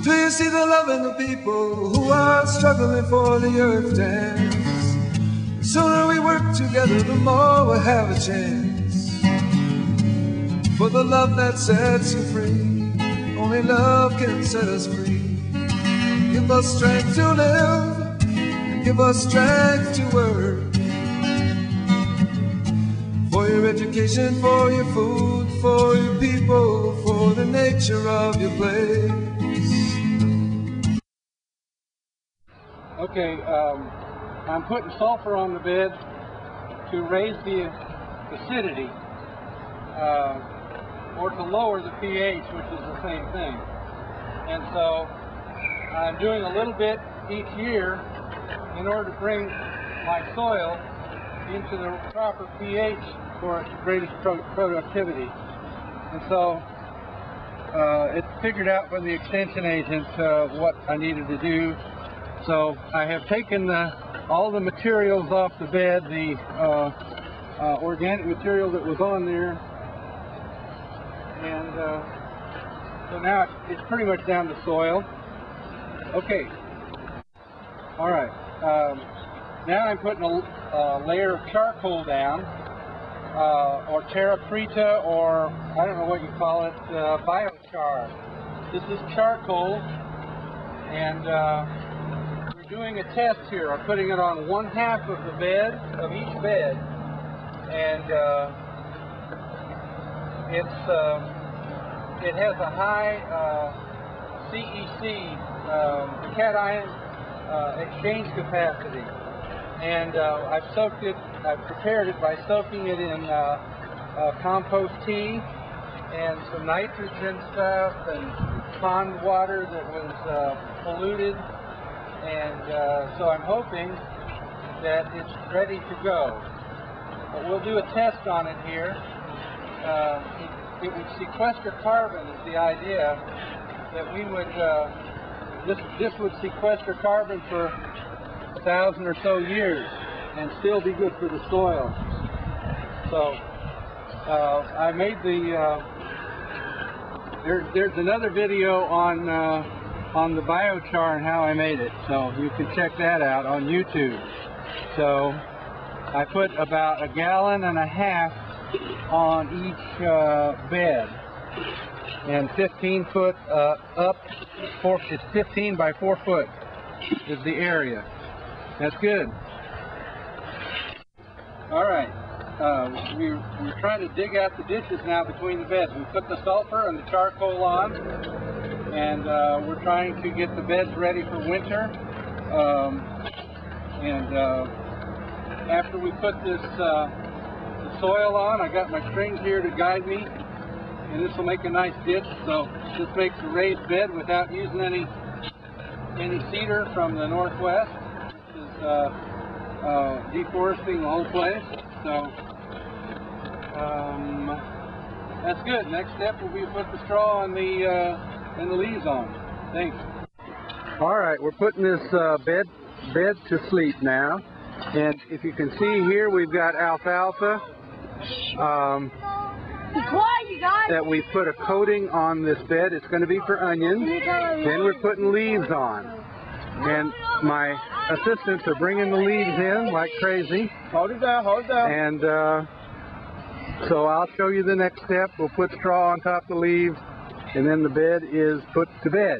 Do you see the love in the people who are struggling for the earth dance? The sooner we work together, the more we'll have a chance. For the love that sets you free, only love can set us free. Give us strength to live, and give us strength to work. For your education, for your food, for your people, for the nature of your place. Okay, I'm putting sulfur on the bed to raise the acidity or to lower the pH, which is the same thing. And so I'm doing a little bit each year in order to bring my soil into the proper pH for its greatest productivity. And so it figured out from the extension agent what I needed to do. So I have taken all the materials off the bed, the organic material that was on there, and so now it's pretty much down to soil. Okay, all right. Now I'm putting a layer of charcoal down, or terra preta, or I don't know what you call it, biochar. This is charcoal, and doing a test here. I'm putting it on one half of the bed, of each bed, and it has a high CEC, cation exchange capacity, and I've prepared it by soaking it in compost tea and some nitrogen stuff and pond water that was polluted. And so I'm hoping that it's ready to go. But we'll do a test on it here. It would sequester carbon is the idea, that we would, this would sequester carbon for 1,000 or so years and still be good for the soil. So I made the, there's another video on the biochar and how I made it, so you can check that out on YouTube. So I put about 1.5 gallons on each bed, and 15 foot up, it's 15 by 4 foot is the area. That's good. All right, we're trying to dig out the ditches now between the beds. We put the sulfur and the charcoal on, and we're trying to get the beds ready for winter. After we put this the soil on, I got my strings here to guide me, and this will make a nice ditch. So this makes a raised bed without using any cedar from the northwest, which is deforesting the whole place. So that's good. Next step will be to put the straw on the and the leaves on. Thanks. All right, we're putting this bed to sleep now, and if you can see here, we've got alfalfa that we put a coating on this bed. It's going to be for onions. Then we're putting leaves on, and my assistants are bringing the leaves in like crazy. Hold it down, hold it down. And so I'll show you the next step. We'll put straw on top of the leaves, and then the bed is put to bed.